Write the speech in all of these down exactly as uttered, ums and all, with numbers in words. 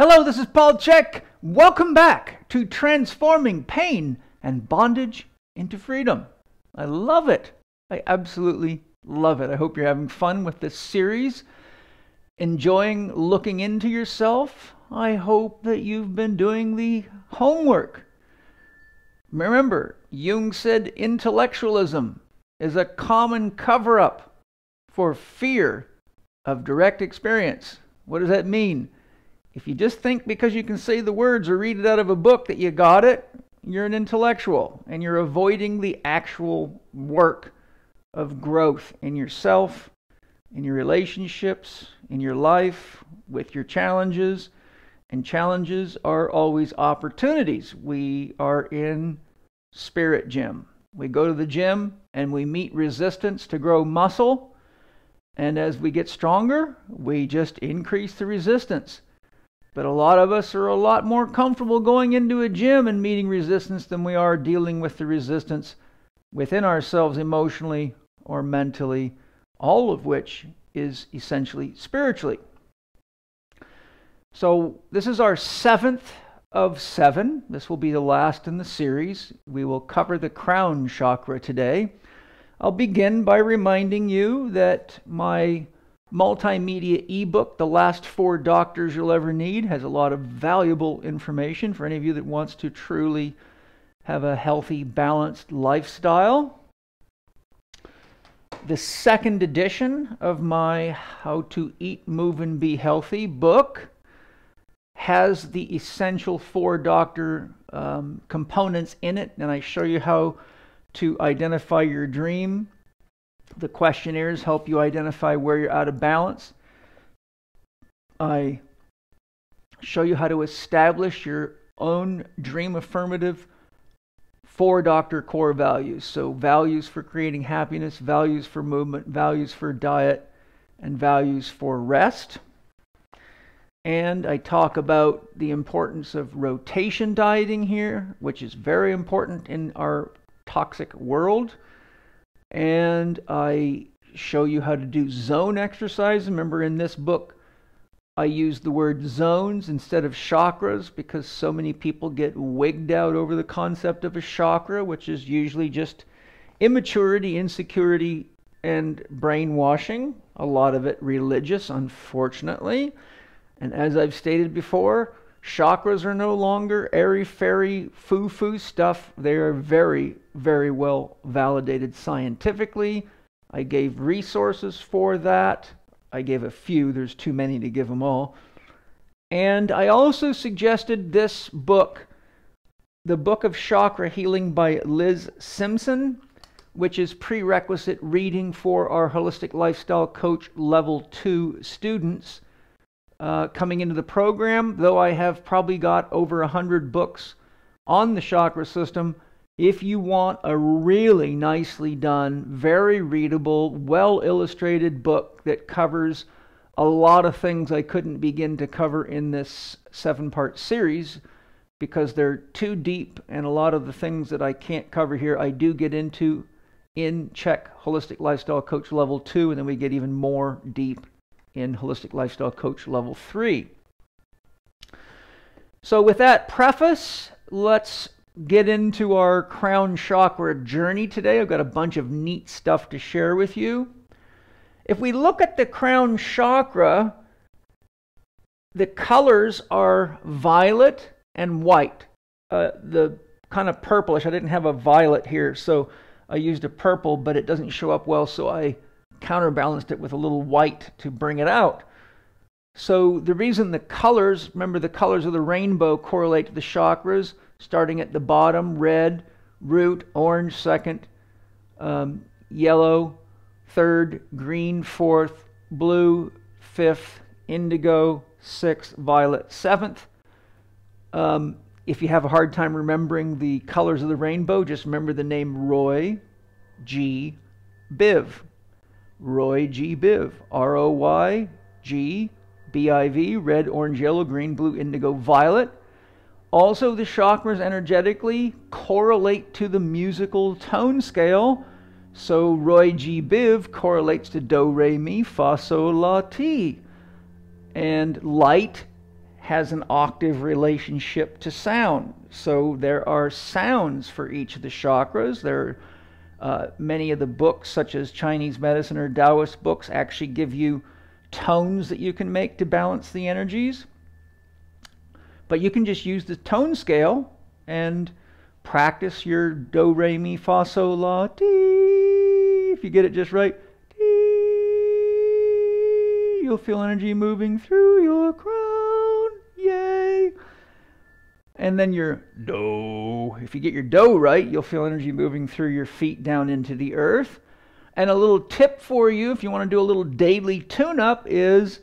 Hello, this is Paul Chek. Welcome back to Transforming Pain and Bondage into Freedom. I love it. I absolutely love it. I hope you're having fun with this series, enjoying looking into yourself. I hope that you've been doing the homework. Remember, Jung said intellectualism is a common cover-up for fear of direct experience. What does that mean? If you just think because you can say the words or read it out of a book that you got it, you're an intellectual, and you're avoiding the actual work of growth in yourself, in your relationships, in your life, with your challenges. And challenges are always opportunities. We are in spirit gym. We go to the gym and we meet resistance to grow muscle. And as we get stronger, we just increase the resistance. But a lot of us are a lot more comfortable going into a gym and meeting resistance than we are dealing with the resistance within ourselves emotionally or mentally, all of which is essentially spiritually. So this is our seventh of seven. This will be the last in the series. We will cover the crown chakra today. I'll begin by reminding you that my multimedia ebook, The Last Four Doctors You'll Ever Need, has a lot of valuable information for any of you that wants to truly have a healthy, balanced lifestyle. The second edition of my How to Eat, Move, and Be Healthy book has the essential four doctor um, components in it, and I show you how to identify your dream. The questionnaires help you identify where you're out of balance. I show you how to establish your own dream affirmative four doctor core values. So values for creating happiness, values for movement, values for diet, and values for rest. And I talk about the importance of rotation dieting here, which is very important in our toxic world. And I show you how to do zone exercise. Remember, in this book, I use the word zones instead of chakras because so many people get wigged out over the concept of a chakra, which is usually just immaturity, insecurity, and brainwashing. A lot of it religious, unfortunately. And as I've stated before, chakras are no longer airy-fairy, foo-foo stuff. They are very, very well validated scientifically. I gave resources for that. I gave a few. There's too many to give them all. And I also suggested this book, The Book of Chakra Healing by Liz Simpson, which is prerequisite reading for our Holistic Lifestyle Coach Level two students. Uh, coming into the program, though I have probably got over a hundred books on the chakra system. If you want a really nicely done, very readable, well illustrated book that covers a lot of things I couldn't begin to cover in this seven part series because they're too deep, and a lot of the things that I can't cover here I do get into in Check Holistic Lifestyle Coach Level two, and then we get even more deep in Holistic Lifestyle Coach Level three. So with that preface, let's get into our crown chakra journey today. I've got a bunch of neat stuff to share with you. If we look at the crown chakra, the colors are violet and white. Uh, the kind of purplish, I didn't have a violet here, so I used a purple, but it doesn't show up well, so I counterbalanced it with a little white to bring it out. So the reason the colors, remember the colors of the rainbow correlate to the chakras, starting at the bottom, red, root, orange, second, um, yellow, third, green, fourth, blue, fifth, indigo, sixth, violet, seventh. Um, if you have a hard time remembering the colors of the rainbow, just remember the name Roy G. Biv. Roy G. Biv, R O Y G B I V, red, orange, yellow, green, blue, indigo, violet. Also, the chakras energetically correlate to the musical tone scale. So Roy G. Biv correlates to do, re, mi, fa, sol, la, ti. And light has an octave relationship to sound. So there are sounds for each of the chakras. There are uh, many of the books, such as Chinese medicine or Taoist books, actually give you tones that you can make to balance the energies. But you can just use the tone scale and practice your do, re, mi, fa, sol, la, ti. If you get it just right, ti, you'll feel energy moving through your crown. Yay! And then your do. If you get your do right, you'll feel energy moving through your feet down into the earth. And a little tip for you, if you want to do a little daily tune-up, is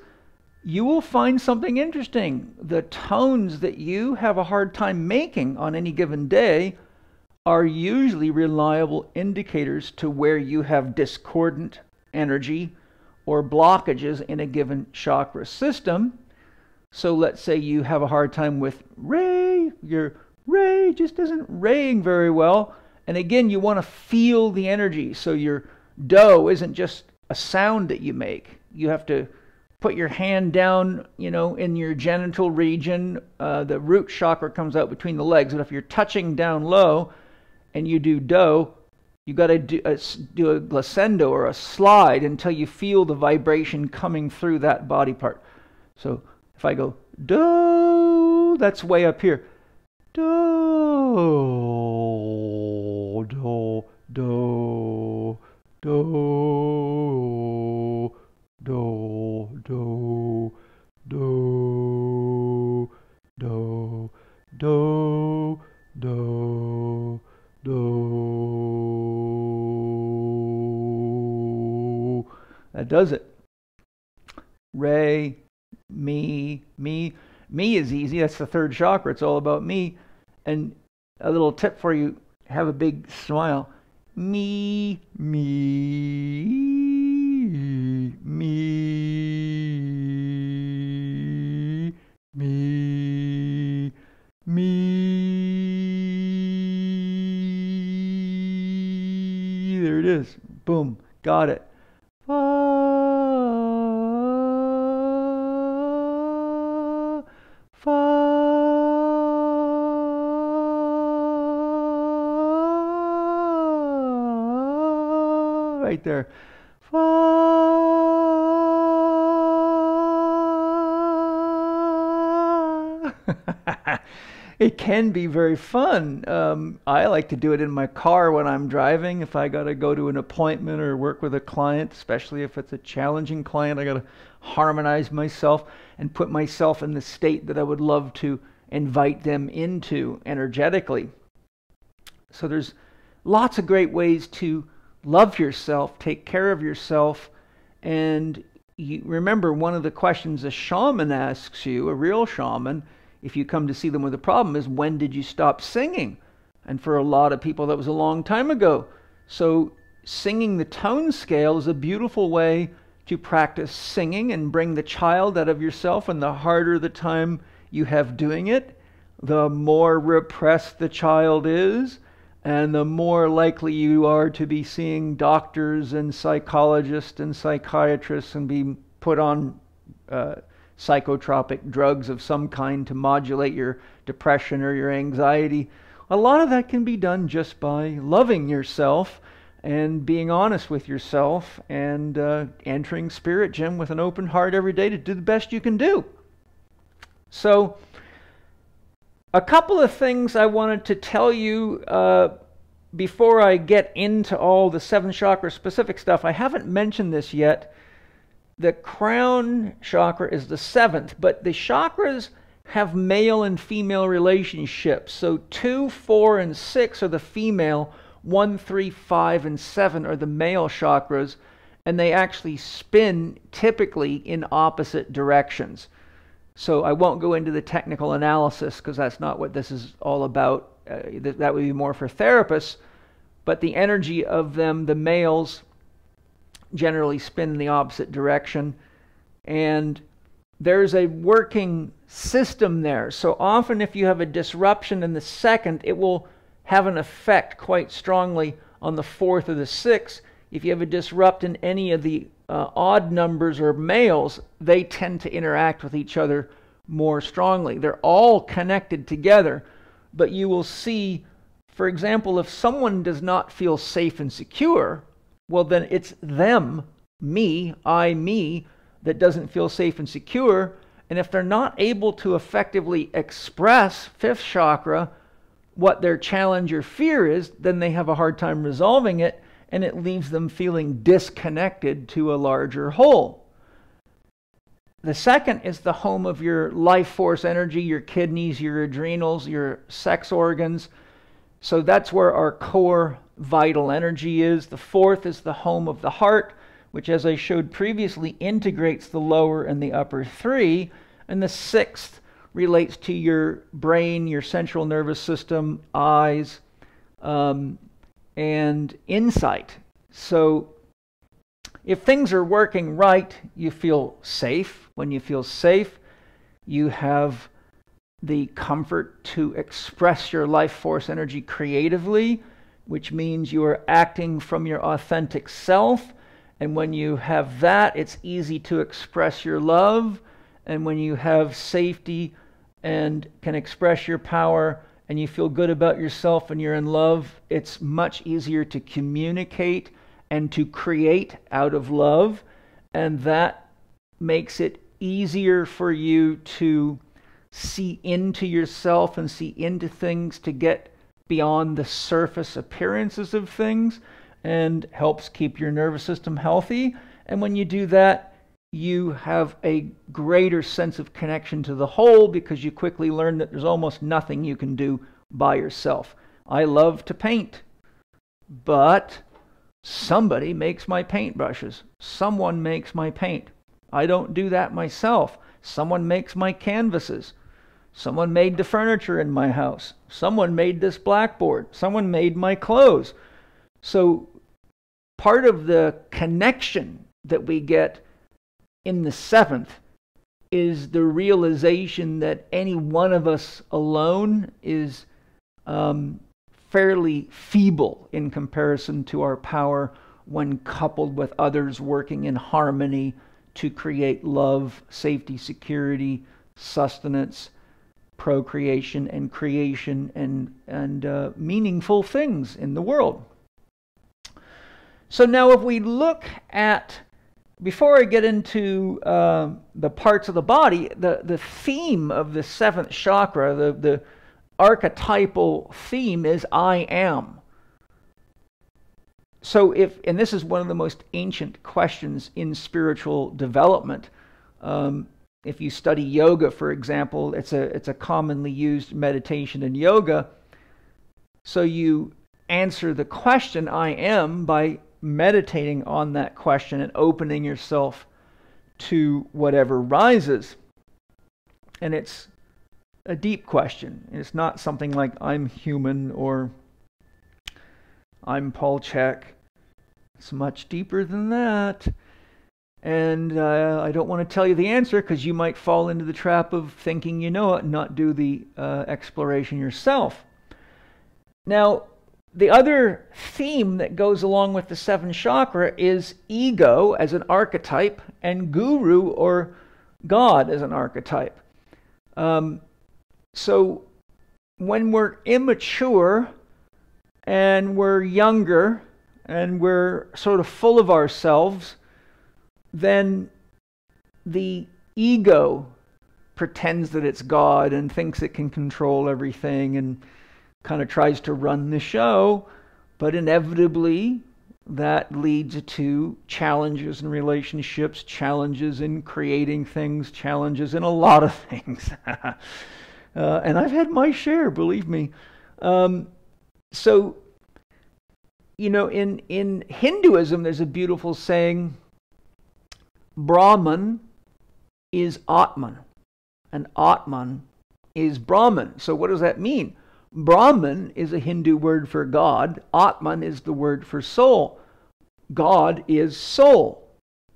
you will find something interesting. The tones that you have a hard time making on any given day are usually reliable indicators to where you have discordant energy or blockages in a given chakra system. So let's say you have a hard time with ray, your ray just isn't raying very well. And again, you want to feel the energy. So your do isn't just a sound that you make. You have to put your hand down, you know, in your genital region. Uh, the root chakra comes out between the legs. But if you're touching down low and you do do, you got to do a, do a glissando or a slide until you feel the vibration coming through that body part. So if I go do, that's way up here. Do, do, do, do. Do, do, do, do, do, do, do. That does it. Ray, me, me. Me is easy. That's the third chakra. It's all about me. And a little tip for you, have a big smile. Me, me. Me, me, me. There it is. Boom. Got it. Fa, fa. Right there. It can be very fun. Um, I like to do it in my car when I'm driving. If I got to go to an appointment or work with a client, especially if it's a challenging client, I got to harmonize myself and put myself in the state that I would love to invite them into energetically. So there's lots of great ways to love yourself, take care of yourself, and you remember one of the questions a shaman asks you, a real shaman, if you come to see them with a problem, is when did you stop singing? And for a lot of people, that was a long time ago. So singing the tone scale is a beautiful way to practice singing and bring the child out of yourself. And the harder the time you have doing it, the more repressed the child is, and the more likely you are to be seeing doctors and psychologists and psychiatrists and be put on uh, psychotropic drugs of some kind to modulate your depression or your anxiety. A lot of that can be done just by loving yourself and being honest with yourself and uh, entering Spirit Gym with an open heart every day to do the best you can do. So a couple of things I wanted to tell you uh, before I get into all the seven chakra specific stuff. I haven't mentioned this yet. The crown chakra is the seventh, but the chakras have male and female relationships. So two, four, and six are the female. One, three, five, and seven are the male chakras, and they actually spin typically in opposite directions. So I won't go into the technical analysis because that's not what this is all about. Uh, th that would be more for therapists, but the energy of them, the males, generally spin in the opposite direction, and there's a working system there. So often if you have a disruption in the second, it will have an effect quite strongly on the fourth or the sixth. If you have a disrupt in any of the uh, odd numbers or males, they tend to interact with each other more strongly. They're all connected together, but you will see, for example, if someone does not feel safe and secure, well, then it's them, me, I, me, that doesn't feel safe and secure. And if they're not able to effectively express fifth chakra, what their challenge or fear is, then they have a hard time resolving it, and it leaves them feeling disconnected to a larger whole. The second is the home of your life force energy, your kidneys, your adrenals, your sex organs. So that's where our core vital energy is. The fourth is the home of the heart, which, as I showed previously, integrates the lower and the upper three. And the sixth relates to your brain, your central nervous system, eyes, um, and insight. So if things are working right, you feel safe. When you feel safe, you have the comfort to express your life force energy creatively, which means you are acting from your authentic self. And when you have that, it's easy to express your love. And when you have safety and can express your power and you feel good about yourself and you're in love, it's much easier to communicate and to create out of love. And that makes it easier for you to see into yourself and see into things, to get beyond the surface appearances of things, and helps keep your nervous system healthy. And when you do that, you have a greater sense of connection to the whole, because you quickly learn that there's almost nothing you can do by yourself. I love to paint, but somebody makes my paintbrushes. Someone makes my paint. I don't do that myself. Someone makes my canvases. Someone made the furniture in my house. Someone made this blackboard. Someone made my clothes. So part of the connection that we get in the seventh is the realization that any one of us alone is um, fairly feeble in comparison to our power when coupled with others working in harmony to create love, safety, security, sustenance, procreation, and creation, and, and uh, meaningful things in the world. So now if we look at, before I get into uh, the parts of the body, the, the theme of the seventh chakra, the, the archetypal theme is I am. So if, and this is one of the most ancient questions in spiritual development. Um, if you study yoga, for example, it's a, it's a commonly used meditation in yoga. So you answer the question I am by meditating on that question and opening yourself to whatever rises. And it's a deep question. It's not something like I'm human or I'm Paul Chek. It's much deeper than that. And uh, I don't want to tell you the answer, because you might fall into the trap of thinking you know it and not do the uh, exploration yourself. Now, the other theme that goes along with the seventh chakra is ego as an archetype and guru or God as an archetype. Um, so when we're immature and we're younger and we're sort of full of ourselves, then the ego pretends that it's God and thinks it can control everything and kind of tries to run the show, but inevitably that leads to challenges in relationships, challenges in creating things, challenges in a lot of things. uh, and I've had my share, believe me. Um, so, you know, in, in Hinduism, there's a beautiful saying, Brahman is Atman, and Atman is Brahman. So what does that mean? Brahman is a Hindu word for God. Atman is the word for soul. God is soul.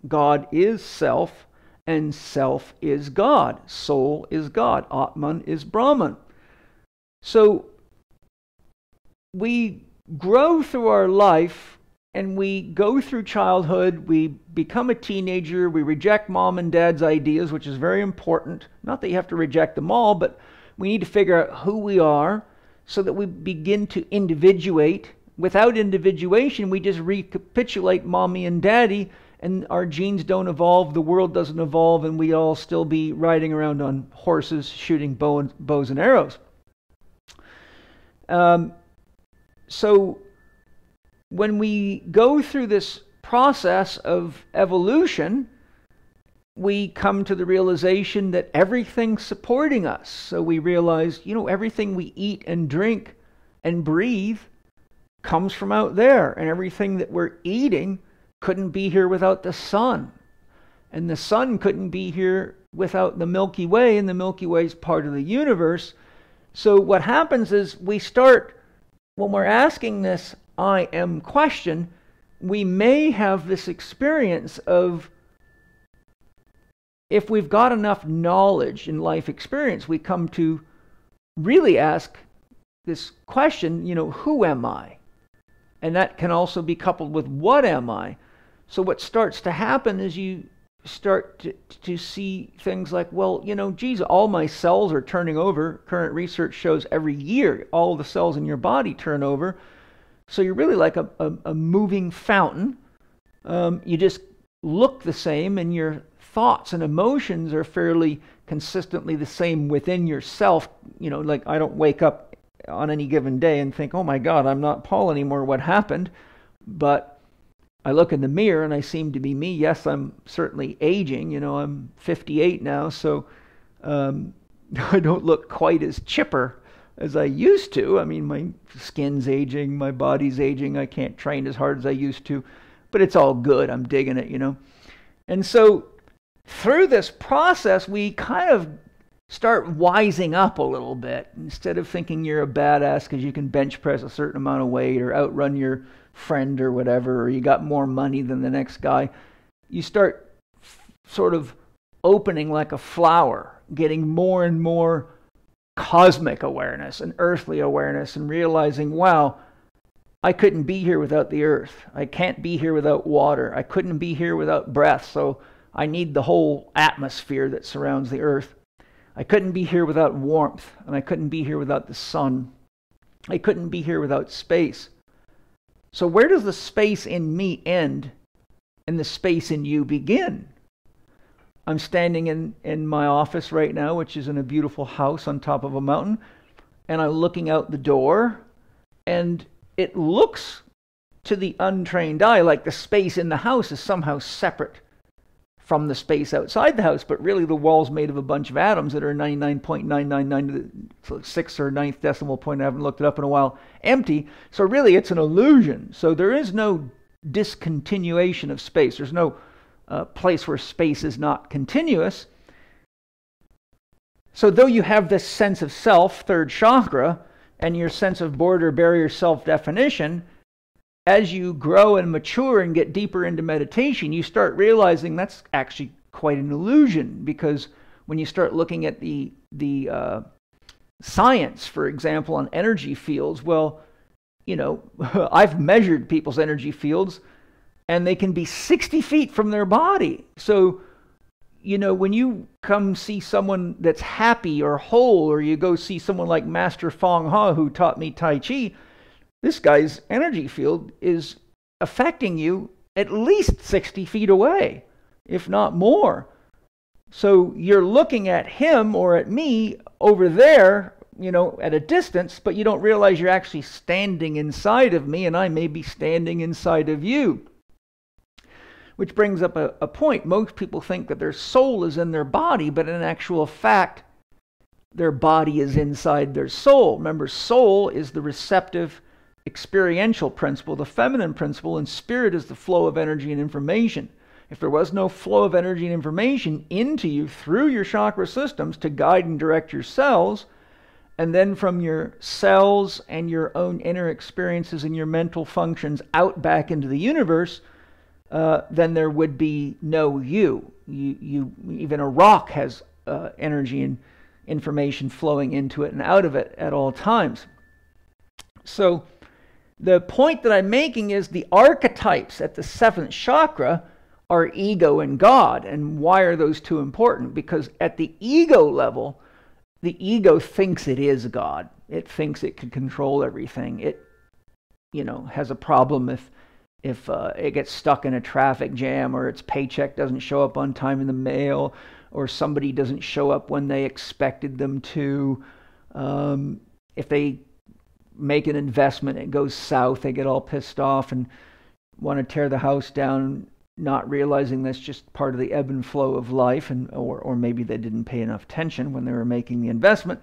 God is self, and self is God. Soul is God. Atman is Brahman. So we grow through our life And we go through childhood, we become a teenager, we reject mom and dad's ideas, which is very important. Not that you have to reject them all, but we need to figure out who we are so that we begin to individuate. Without individuation, we just recapitulate mommy and daddy, and our genes don't evolve, the world doesn't evolve, and we all still be riding around on horses, shooting bow and, bows and arrows. Um, so when we go through this process of evolution, we come to the realization that everything's supporting us. So we realize, you know, everything we eat and drink and breathe comes from out there, and everything that we're eating couldn't be here without the sun, and the sun couldn't be here without the Milky Way, and the Milky Way is part of the universe. So what happens is we start, when we're asking this I am question, we may have this experience of, if we've got enough knowledge and life experience, we come to really ask this question, you know, who am I? And that can also be coupled with what am I? So what starts to happen is you start to, to see things like, well, you know, geez, all my cells are turning over. Current research shows every year all the cells in your body turn over. So you're really like a, a, a moving fountain. Um, you just look the same, and your thoughts and emotions are fairly consistently the same within yourself. You know, like I don't wake up on any given day and think, oh my God, I'm not Paul anymore, what happened? But I look in the mirror and I seem to be me. Yes, I'm certainly aging. You know, I'm fifty-eight now, so um, I don't look quite as chipper as I used to. I mean, my skin's aging, my body's aging, I can't train as hard as I used to, but it's all good. I'm digging it, you know. And so through this process, we kind of start wising up a little bit. Instead of thinking you're a badass because you can bench press a certain amount of weight or outrun your friend or whatever, or you got more money than the next guy, you start sort of opening like a flower, getting more and more cosmic awareness and earthly awareness, and realizing, wow, I couldn't be here without the earth. I can't be here without water. I couldn't be here without breath. So I need the whole atmosphere that surrounds the earth. I couldn't be here without warmth, and I couldn't be here without the sun. I couldn't be here without space. So where does the space in me end and the space in you begin? I'm standing in, in my office right now, which is in a beautiful house on top of a mountain, and I'm looking out the door, and it looks to the untrained eye like the space in the house is somehow separate from the space outside the house, but really the wall's made of a bunch of atoms that are ninety-nine point nine nine nine to the sixth or ninth decimal point, I haven't looked it up in a while, empty. So really it's an illusion. So there is no discontinuation of space. There's no uh, place where space is not continuous. So though you have this sense of self, third chakra, and your sense of border, barrier, self-definition, as you grow and mature and get deeper into meditation, you start realizing that's actually quite an illusion, because when you start looking at the, the uh, science, for example, on energy fields, well, you know, I've measured people's energy fields, and they can be sixty feet from their body. So, you know, when you come see someone that's happy or whole, or you go see someone like Master Fong Ha, who taught me Tai Chi, this guy's energy field is affecting you at least sixty feet away, if not more. So you're looking at him or at me over there, you know, at a distance, but you don't realize you're actually standing inside of me, and I may be standing inside of you. Which brings up a, a point. Most people think that their soul is in their body, but in actual fact, their body is inside their soul. Remember, soul is the receptive experiential principle, the feminine principle, and spirit is the flow of energy and information. If there was no flow of energy and information into you through your chakra systems to guide and direct your cells, and then from your cells and your own inner experiences and your mental functions out back into the universe, uh, then there would be no you. You, you even a rock has uh, energy and information flowing into it and out of it at all times. So The point that I'm making is the archetypes at the seventh chakra are ego and God. And why are those two important? Because at the ego level, the ego thinks it is God. It thinks it can control everything. It, you know, has a problem if if uh, it gets stuck in a traffic jam, or its paycheck doesn't show up on time in the mail, or somebody doesn't show up when they expected them to. Um, if they make an investment, it goes south, they get all pissed off and want to tear the house down, not realizing that's just part of the ebb and flow of life, and or, or maybe they didn't pay enough attention when they were making the investment.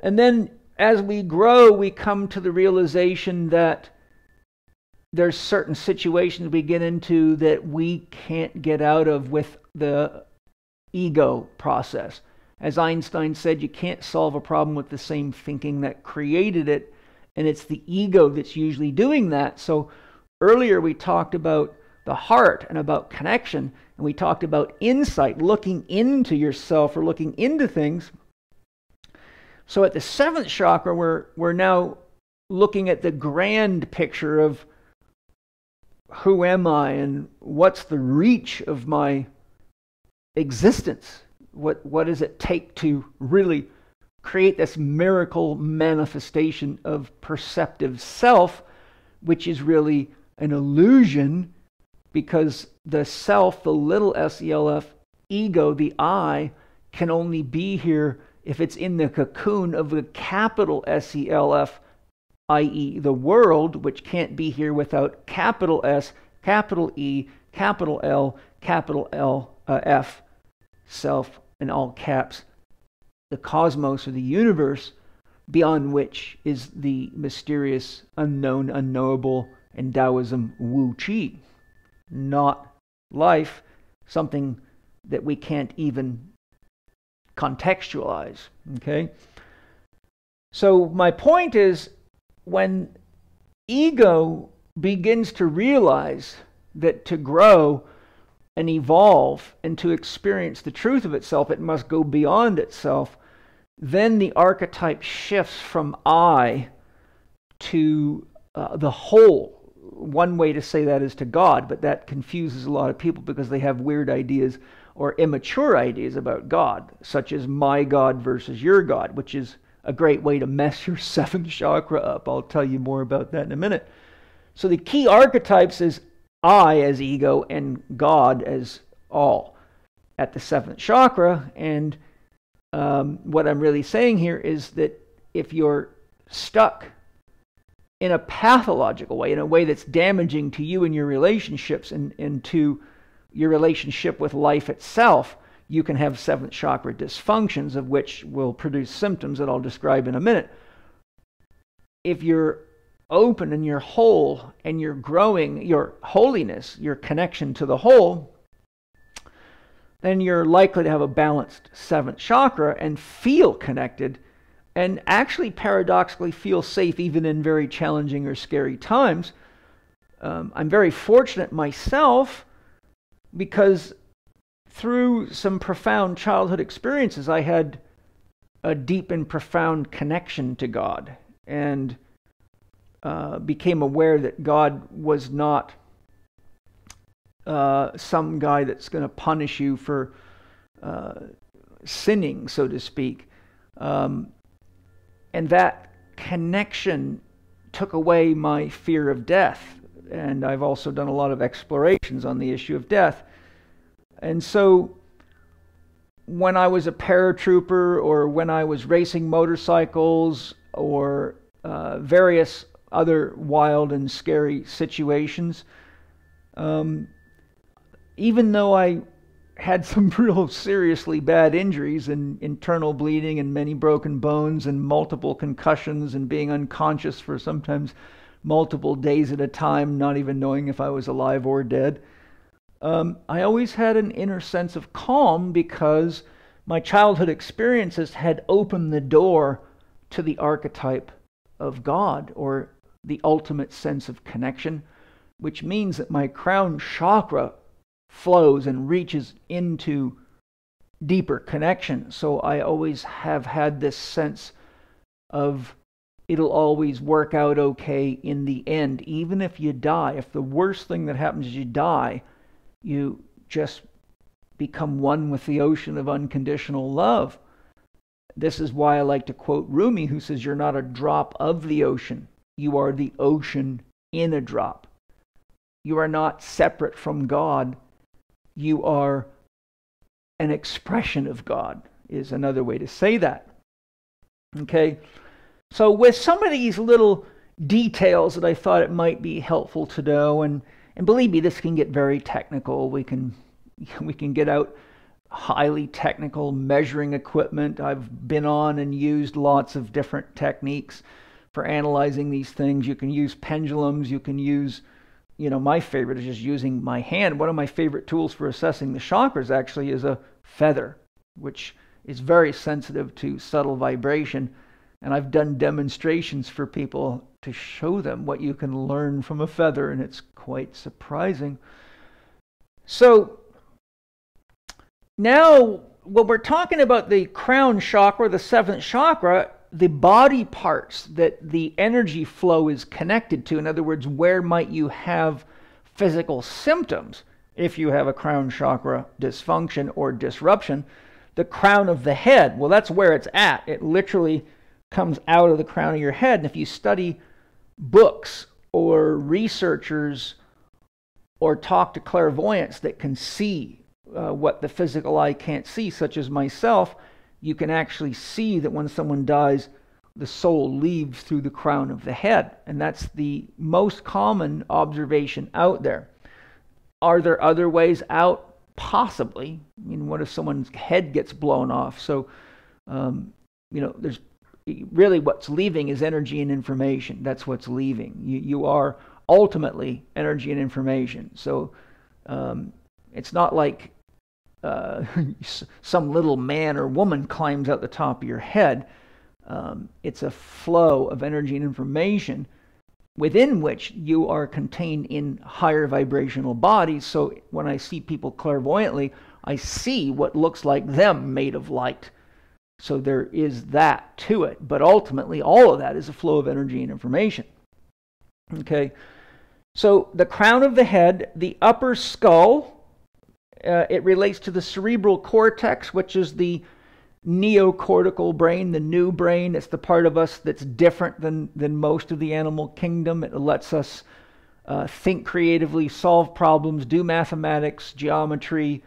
And then as we grow, we come to the realization that there's certain situations we get into that we can't get out of with the ego process. As Einstein said, you can't solve a problem with the same thinking that created it, and it's the ego that's usually doing that. So earlier we talked about the heart and about connection, and we talked about insight, looking into yourself or looking into things. So at the seventh chakra, we're, we're now looking at the grand picture of who am I and what's the reach of my existence? What, what does it take to really create this miracle manifestation of perceptive self, which is really an illusion, because the self, the little S E L F, ego, the I, can only be here if it's in the cocoon of the capital S E L F, that is the world, which can't be here without capital S, capital E, capital L, capital L, uh, F, self, in all caps, the cosmos or the universe, beyond which is the mysterious, unknown, unknowable, in Taoism, Wu Chi. Not life, something that we can't even contextualize, okay? So my point is, when ego begins to realize that to grow and evolve and to experience the truth of itself, it must go beyond itself, then the archetype shifts from I to uh, the whole. One way to say that is to God, but that confuses a lot of people because they have weird ideas or immature ideas about God, such as my God versus your God, which is a great way to mess your seventh chakra up. I'll tell you more about that in a minute. So the key archetypes is I as ego and God as all at the seventh chakra. And um, what I'm really saying here is that if you're stuck in a pathological way, in a way that's damaging to you and your relationships and, and to your relationship with life itself, you can have seventh chakra dysfunctions, of which will produce symptoms that I'll describe in a minute. If you're open and you're whole and you're growing your holiness, your connection to the whole, then you're likely to have a balanced seventh chakra and feel connected, and actually paradoxically feel safe even in very challenging or scary times. Um, I'm very fortunate myself, because through some profound childhood experiences, I had a deep and profound connection to God, and uh, became aware that God was not uh, some guy that's going to punish you for uh, sinning, so to speak. Um, And that connection took away my fear of death. And I've also done a lot of explorations on the issue of death. And so when I was a paratrooper, or when I was racing motorcycles, or uh, various other wild and scary situations, um, even though I had some real seriously bad injuries and internal bleeding and many broken bones and multiple concussions and being unconscious for sometimes multiple days at a time, not even knowing if I was alive or dead. Um, I always had an inner sense of calm, because my childhood experiences had opened the door to the archetype of God, or the ultimate sense of connection, which means that my crown chakra flows and reaches into deeper connection. So I always have had this sense of it'll always work out okay in the end. Even if you die, if the worst thing that happens is you die, you just become one with the ocean of unconditional love. This is why I like to quote Rumi, who says, "You're not a drop of the ocean. You are the ocean in a drop." You are not separate from God. You are an expression of God, is another way to say that. Okay? So with some of these little details that I thought it might be helpful to know, and, and believe me, this can get very technical. We can, we can get out highly technical measuring equipment. I've been on and used lots of different techniques for analyzing these things. You can use pendulums. You can use, you know, my favorite is just using my hand. One of my favorite tools for assessing the chakras actually is a feather, which is very sensitive to subtle vibration. And I've done demonstrations for people to show them what you can learn from a feather, and it's quite surprising. So now when we're talking about the crown chakra, the seventh chakra, the body parts that the energy flow is connected to, in other words, where might you have physical symptoms if you have a crown chakra dysfunction or disruption? The crown of the head, well, that's where it's at. It literally comes out of the crown of your head. And if you study books or researchers or talk to clairvoyants that can see uh, what the physical eye can't see, such as myself, you can actually see that when someone dies, the soul leaves through the crown of the head. And that's the most common observation out there. Are there other ways out? Possibly. I mean, what if someone's head gets blown off? So, um, you know, there's really, what's leaving is energy and information. That's what's leaving. You, you are ultimately energy and information. So um, it's not like Uh, some little man or woman climbs out the top of your head. Um, it's a flow of energy and information within which you are contained in higher vibrational bodies. So when I see people clairvoyantly, I see what looks like them made of light. So there is that to it. But ultimately, all of that is a flow of energy and information. Okay. So the crown of the head, the upper skull, Uh, it relates to the cerebral cortex, which is the neocortical brain, the new brain. It's the part of us that's different than, than most of the animal kingdom. It lets us uh, think creatively, solve problems, do mathematics, geometry,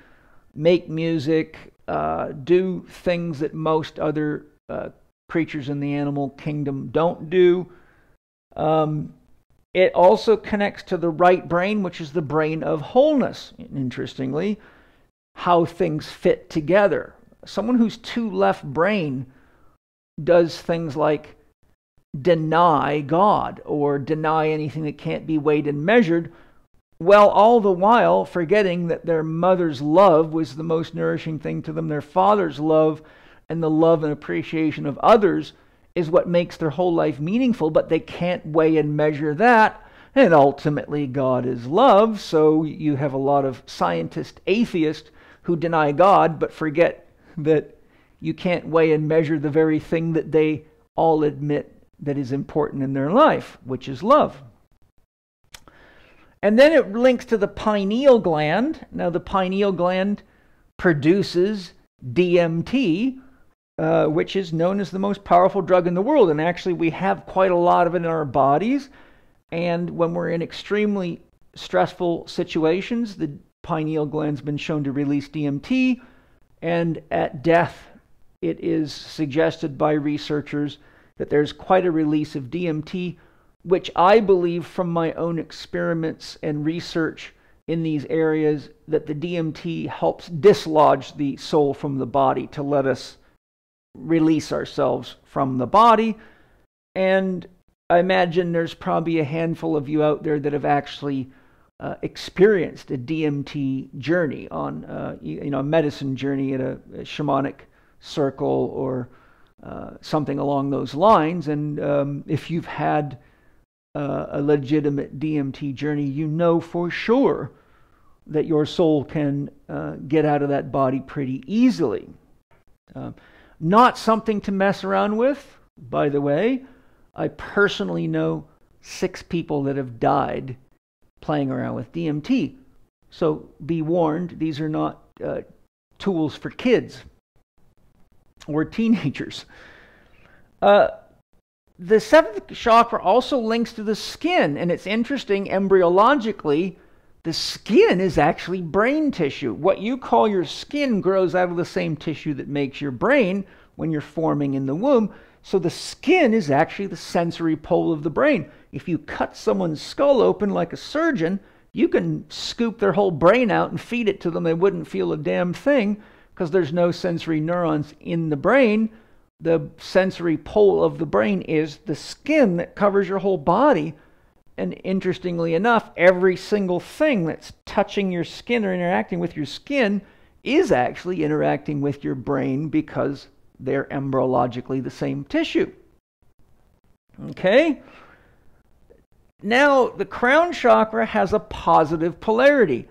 make music, uh, do things that most other uh, creatures in the animal kingdom don't do. Um, It also connects to the right brain, which is the brain of wholeness, interestingly, how things fit together. Someone who's too left brain does things like deny God or deny anything that can't be weighed and measured, while all the while forgetting that their mother's love was the most nourishing thing to them. Their father's love and the love and appreciation of others is what makes their whole life meaningful, but they can't weigh and measure that. And ultimately, God is love. So you have a lot of scientist atheists who deny God, but forget that you can't weigh and measure the very thing that they all admit that is important in their life, which is love. And then it links to the pineal gland. Now, the pineal gland produces D M T, Uh, which is known as the most powerful drug in the world. And actually, we have quite a lot of it in our bodies. And when we're in extremely stressful situations, the pineal gland's been shown to release D M T. And at death, it is suggested by researchers that there's quite a release of D M T, which I believe from my own experiments and research in these areas, that the D M T helps dislodge the soul from the body to let us release ourselves from the body. And I imagine there's probably a handful of you out there that have actually uh, experienced a D M T journey on, uh, you know, a medicine journey at a, a shamanic circle or uh, something along those lines. And um, if you've had uh, a legitimate D M T journey, you know for sure that your soul can uh, get out of that body pretty easily. Uh, Not something to mess around with, by the way. I personally know six people that have died playing around with D M T. So be warned, these are not uh, tools for kids or teenagers. Uh, the seventh chakra also links to the skin, and it's interesting, embryologically, the skin is actually brain tissue. What you call your skin grows out of the same tissue that makes your brain when you're forming in the womb. So the skin is actually the sensory pole of the brain. If you cut someone's skull open like a surgeon, you can scoop their whole brain out and feed it to them. They wouldn't feel a damn thing because there's no sensory neurons in the brain. The sensory pole of the brain is the skin that covers your whole body. And interestingly enough, every single thing that's touching your skin or interacting with your skin is actually interacting with your brain because they're embryologically the same tissue. Okay? Now, the crown chakra has a positive polarity.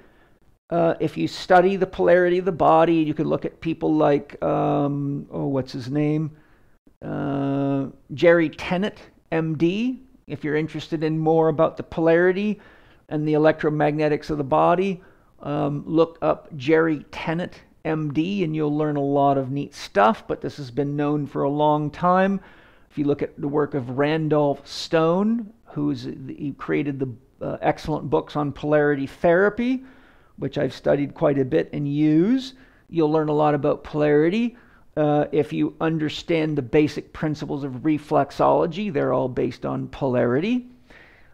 Uh, if you study the polarity of the body, you can look at people like, um, oh, what's his name? Uh, Jerry Tennant, M D, if you're interested in more about the polarity and the electromagnetics of the body, um, look up Jerry Tennant, M D, and you'll learn a lot of neat stuff, but this has been known for a long time. If you look at the work of Randolph Stone, who's, he created the uh, excellent books on polarity therapy, which I've studied quite a bit and use, you'll learn a lot about polarity. Uh, if you understand the basic principles of reflexology, they're all based on polarity.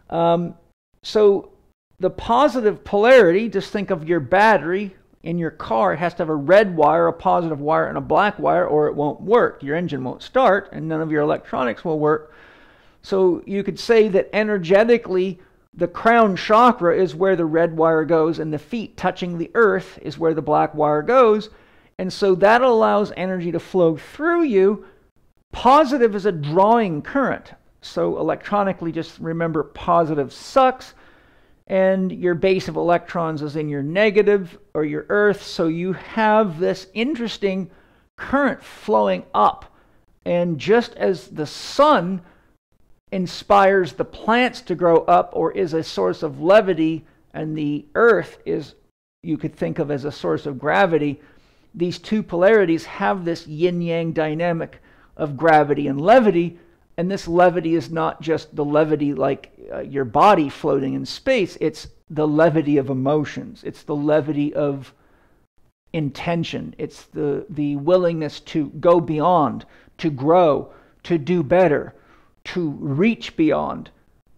Um, so the positive polarity, just think of your battery in your car. It has to have a red wire, a positive wire, and a black wire, or it won't work. Your engine won't start, and none of your electronics will work. So you could say that energetically, the crown chakra is where the red wire goes, and the feet touching the earth is where the black wire goes. And so that allows energy to flow through you. Positive is a drawing current. So electronically, just remember positive sucks. And your base of electrons is in your negative or your earth. So you have this interesting current flowing up. And just as the sun inspires the plants to grow up or is a source of levity, and the earth is, you could think of as a source of gravity, these two polarities have this yin-yang dynamic of gravity and levity, and this levity is not just the levity like uh, your body floating in space, it's the levity of emotions, it's the levity of intention, it's the, the willingness to go beyond, to grow, to do better, to reach beyond,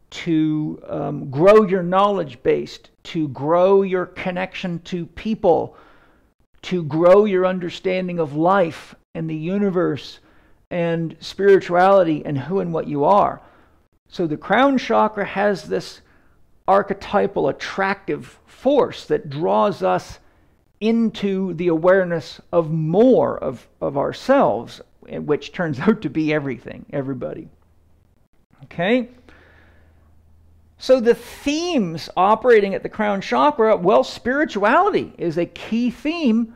to um, grow your knowledge base, to grow your connection to people, to grow your understanding of life and the universe and spirituality and who and what you are. So the crown chakra has this archetypal attractive force that draws us into the awareness of more of, of ourselves, which turns out to be everything, everybody. Okay? So the themes operating at the crown chakra, well, spirituality is a key theme,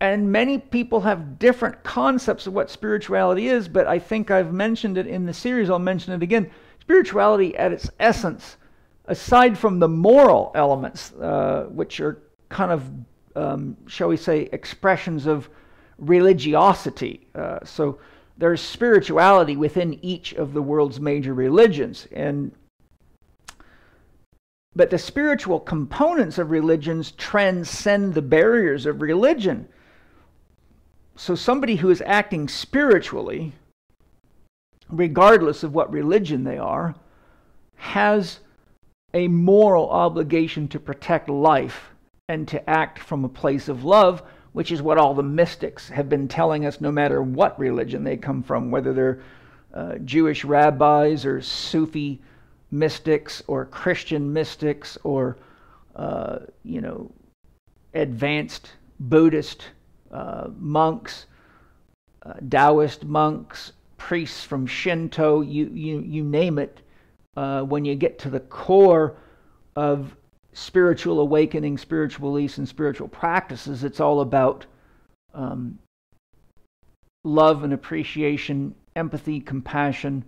and many people have different concepts of what spirituality is, but I think I've mentioned it in the series, I'll mention it again. Spirituality at its essence, aside from the moral elements, uh, which are kind of, um, shall we say, expressions of religiosity. Uh, so there's spirituality within each of the world's major religions, and but the spiritual components of religions transcend the barriers of religion. So somebody who is acting spiritually, regardless of what religion they are, has a moral obligation to protect life and to act from a place of love, which is what all the mystics have been telling us no matter what religion they come from, whether they're uh, Jewish rabbis or Sufi mystics or Christian mystics or, uh, you know, advanced Buddhist uh, monks, uh, Taoist monks, priests from Shinto, you, you, you name it. Uh, when you get to the core of spiritual awakening, spiritual beliefs, and spiritual practices, it's all about um, love and appreciation, empathy, compassion,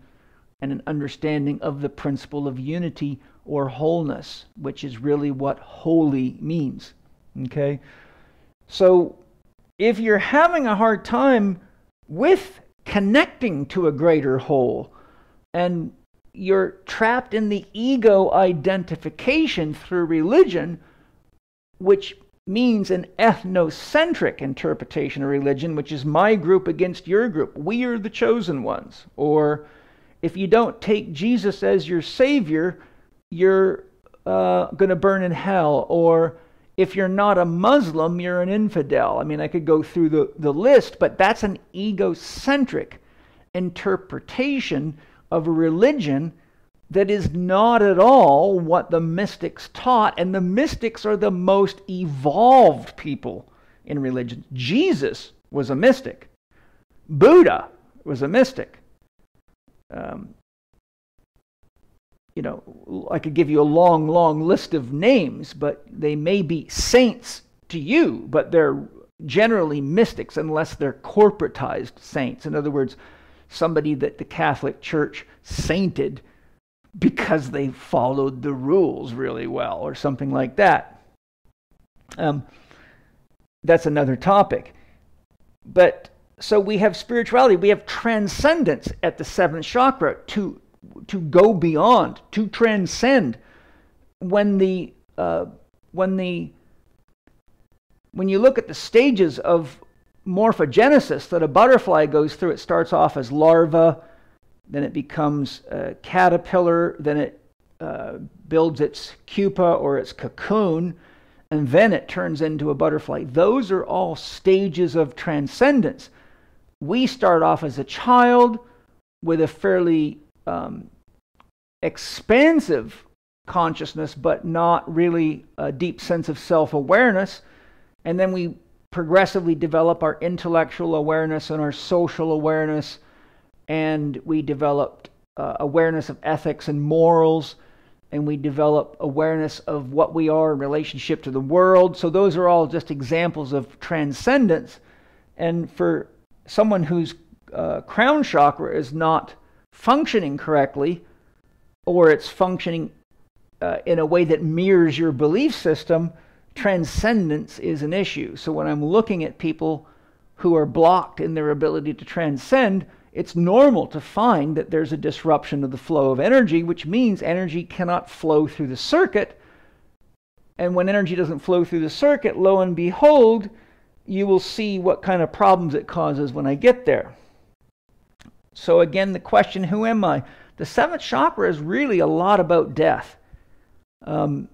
and an understanding of the principle of unity or wholeness, which is really what holy means. Okay? So if you're having a hard time with connecting to a greater whole, and you're trapped in the ego identification through religion, which means an ethnocentric interpretation of religion, which is my group against your group, we are the chosen ones, or if you don't take Jesus as your savior, you're uh, going to burn in hell, or if you're not a Muslim, you're an infidel. I mean, I could go through the, the list, but that's an egocentric interpretation of a religion that is not at all what the mystics taught, and the mystics are the most evolved people in religion. Jesus was a mystic. Buddha was a mystic. Um, you know, I could give you a long, long list of names, but they may be saints to you, but they're generally mystics unless they're corporatized saints. In other words, somebody that the Catholic Church sainted because they followed the rules really well or something like that. Um, that's another topic. But so we have spirituality, we have transcendence at the seventh chakra, to to go beyond, to transcend. When the uh, when the when you look at the stages of morphogenesis that a butterfly goes through, it starts off as larva, then it becomes a caterpillar, then it uh, builds its pupa or its cocoon, and then it turns into a butterfly. Those are all stages of transcendence. We start off as a child with a fairly um, expansive consciousness, but not really a deep sense of self-awareness. And then we progressively develop our intellectual awareness and our social awareness, and we developed uh, awareness of ethics and morals, and we develop awareness of what we are in relationship to the world. So those are all just examples of transcendence. And for someone whose uh, crown chakra is not functioning correctly, or it's functioning uh, in a way that mirrors your belief system, transcendence is an issue. So when I'm looking at people who are blocked in their ability to transcend, it's normal to find that there's a disruption of the flow of energy, which means energy cannot flow through the circuit. And when energy doesn't flow through the circuit, lo and behold, you will see what kind of problems it causes when I get there. So again, the question, who am I? The seventh chakra is really a lot about death. Um,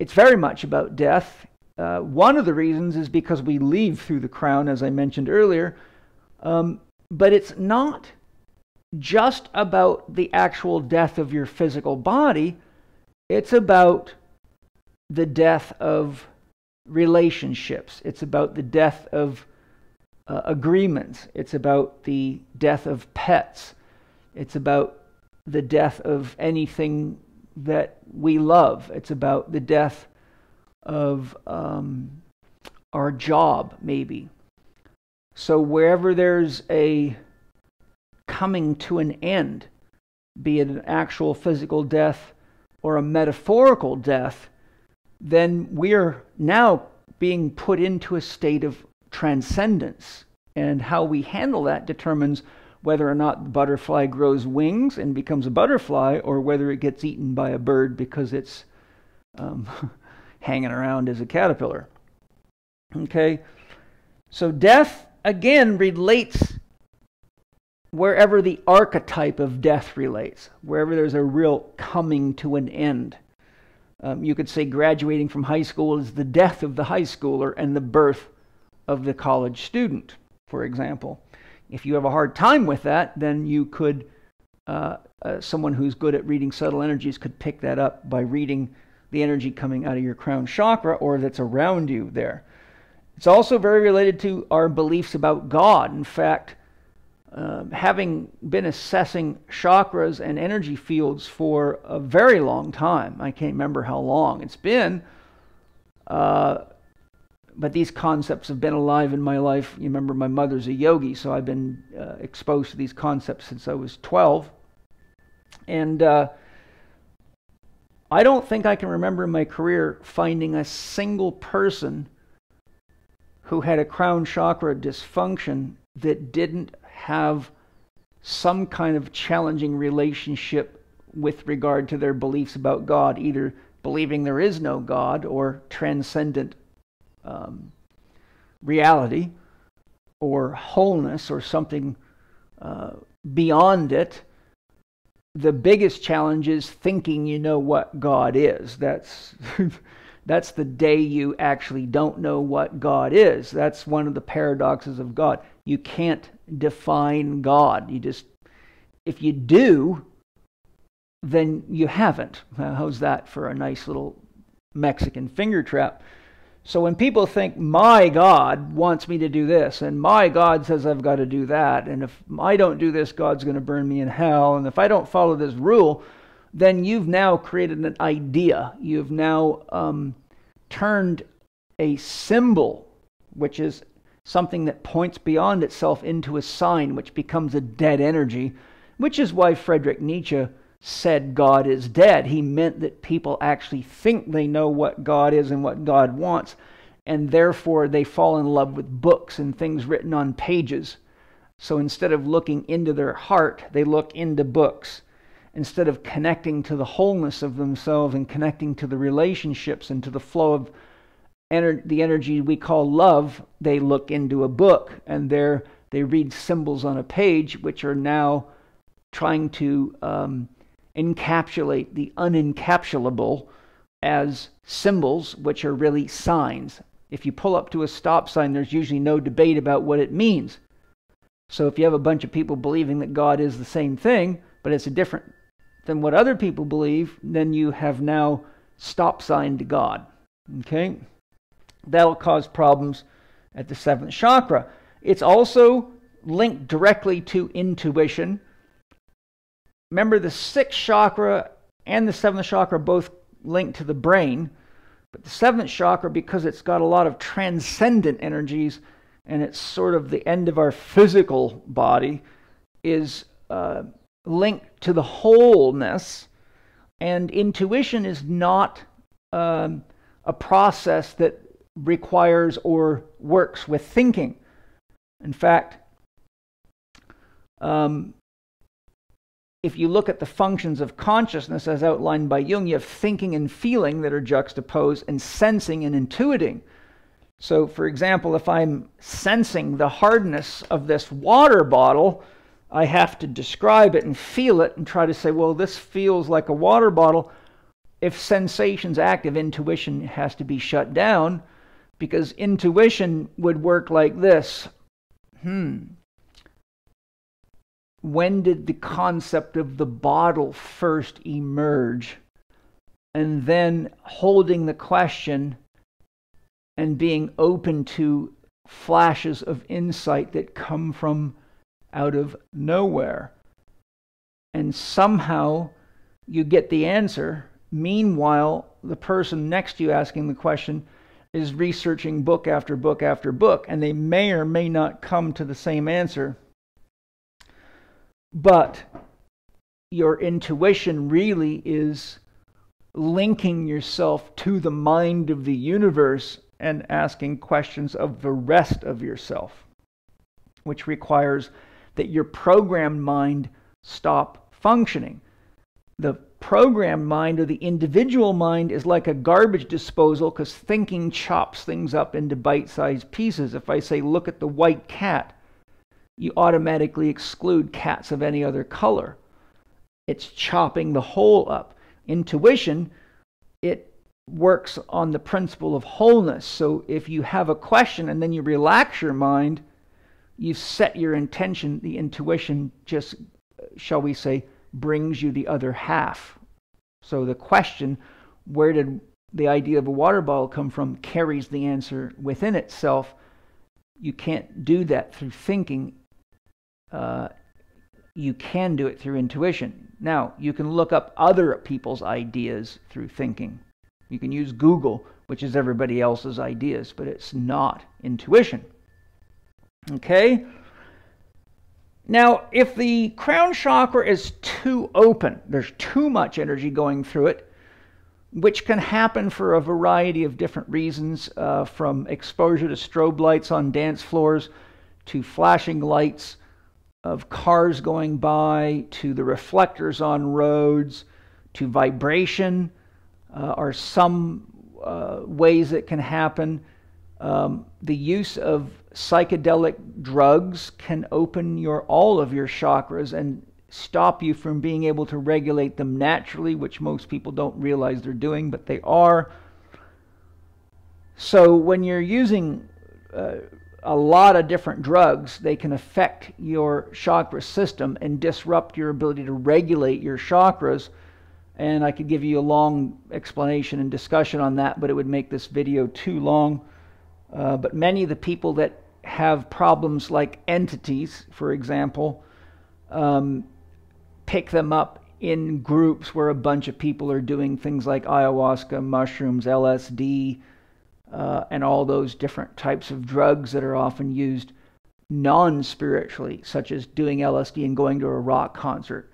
it's very much about death. Uh, one of the reasons is because we leave through the crown, as I mentioned earlier. Um, but it's not just about the actual death of your physical body. It's about the death of relationships. It's about the death of uh, agreements. It's about the death of pets. It's about the death of anything that we love. It's about the death of um, our job, maybe. So wherever there's a coming to an end, be it an actual physical death or a metaphorical death, then we're now being put into a state of transcendence. And how we handle that determines whether or not the butterfly grows wings and becomes a butterfly, or whether it gets eaten by a bird because it's um, hanging around as a caterpillar. Okay, so death, again, relates wherever the archetype of death relates, wherever there's a real coming to an end. Um, you could say graduating from high school is the death of the high schooler and the birth of the college student, for example. If you have a hard time with that, then you could, uh, uh, someone who's good at reading subtle energies could pick that up by reading the energy coming out of your crown chakra or that's around you there. It's also very related to our beliefs about God. In fact, um, having been assessing chakras and energy fields for a very long time, I can't remember how long it's been, uh, but these concepts have been alive in my life. You remember, my mother's a yogi, so I've been uh, exposed to these concepts since I was twelve. And uh, I don't think I can remember in my career finding a single person who had a crown chakra dysfunction that didn't have some kind of challenging relationship with regard to their beliefs about God, either believing there is no God or transcendent um, reality or wholeness or something uh, beyond it. The biggest challenge is thinking you know what God is. That's that's the day you actually don't know what God is. That's one of the paradoxes of God. You can't define God. You just, if you do, then you haven't. How's that for a nice little Mexican finger trap? So when people think, my God wants me to do this, and my God says I've got to do that, and if I don't do this, God's going to burn me in hell, and if I don't follow this rule, then you've now created an idea. You've now um, turned a symbol, which is something that points beyond itself, into a sign, which becomes a dead energy, which is why Friedrich Nietzsche said God is dead. He meant that people actually think they know what God is and what God wants, and therefore they fall in love with books and things written on pages. So instead of looking into their heart, they look into books. Instead of connecting to the wholeness of themselves and connecting to the relationships and to the flow of ener- the energy we call love, they look into a book, and there they read symbols on a page, which are now trying to um, encapsulate the unencapsulable as symbols, which are really signs. If you pull up to a stop sign, there's usually no debate about what it means. So if you have a bunch of people believing that God is the same thing, but it's different than what other people believe, then you have now stop signed to God. Okay? That'll cause problems at the seventh chakra. It's also linked directly to intuition. Remember, the sixth chakra and the seventh chakra both linked to the brain, but the seventh chakra, because it's got a lot of transcendent energies and it's sort of the end of our physical body, is uh, linked to the wholeness. And intuition is not um, a process that requires or works with thinking. In fact, um, if you look at the functions of consciousness as outlined by Jung, you have thinking and feeling that are juxtaposed, and sensing and intuiting. So, for example, if I'm sensing the hardness of this water bottle, I have to describe it and feel it and try to say, well, this feels like a water bottle. If sensation's active, intuition has to be shut down, because intuition would work like this. Hmm. When did the concept of the bottle first emerge? And then holding the question and being open to flashes of insight that come from out of nowhere. And somehow you get the answer. Meanwhile, the person next to you asking the question is researching book after book after book, and they may or may not come to the same answer. But your intuition really is linking yourself to the mind of the universe and asking questions of the rest of yourself, which requires that your programmed mind stop functioning. The programmed mind, or the individual mind, is like a garbage disposal, because thinking chops things up into bite-sized pieces. If I say, look at the white cat, you automatically exclude cats of any other color. It's chopping the whole up. Intuition, it works on the principle of wholeness. So if you have a question and then you relax your mind, you set your intention, the intuition just, shall we say, brings you the other half. So the question, where did the idea of a water bottle come from, carries the answer within itself. You can't do that through thinking. Uh, you can do it through intuition. Now, you can look up other people's ideas through thinking. You can use Google, which is everybody else's ideas, but it's not intuition. Okay? Now, if the crown chakra is too open, there's too much energy going through it, which can happen for a variety of different reasons, uh, from exposure to strobe lights on dance floors, to flashing lights of cars going by, to the reflectors on roads, to vibration, uh, are some uh, ways it can happen. Um, the use of psychedelic drugs can open your all of your chakras and stop you from being able to regulate them naturally, which most people don't realize they're doing, but they are. So when you're using uh, a lot of different drugs, they can affect your chakra system and disrupt your ability to regulate your chakras. And I could give you a long explanation and discussion on that, but it would make this video too long. Uh, but many of the people that have problems like entities, for example, um, pick them up in groups where a bunch of people are doing things like ayahuasca, mushrooms, L S D, uh, and all those different types of drugs that are often used non-spiritually, such as doing L S D and going to a rock concert.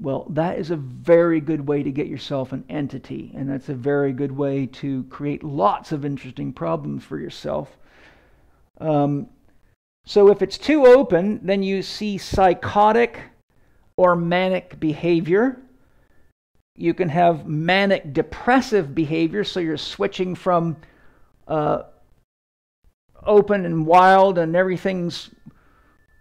Well, that is a very good way to get yourself an entity, and that's a very good way to create lots of interesting problems for yourself. Um, so if it's too open, then you see psychotic or manic behavior. You can have manic depressive behavior, so you're switching from uh, open and wild and everything's